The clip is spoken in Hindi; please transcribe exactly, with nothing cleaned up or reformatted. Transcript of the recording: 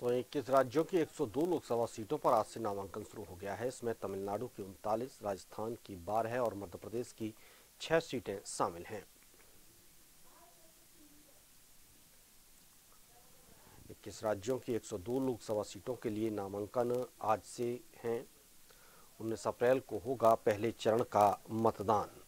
तो इक्कीस राज्यों की एक सौ दो लोकसभा सीटों पर आज से नामांकन शुरू हो गया है। इसमें तमिलनाडु की उनतालीस, राजस्थान की बारह और मध्य प्रदेश की छह सीटें शामिल हैं। इक्कीस राज्यों की एक सौ दो लोकसभा सीटों के लिए नामांकन आज से हैं। उन्नीस अप्रैल को होगा पहले चरण का मतदान।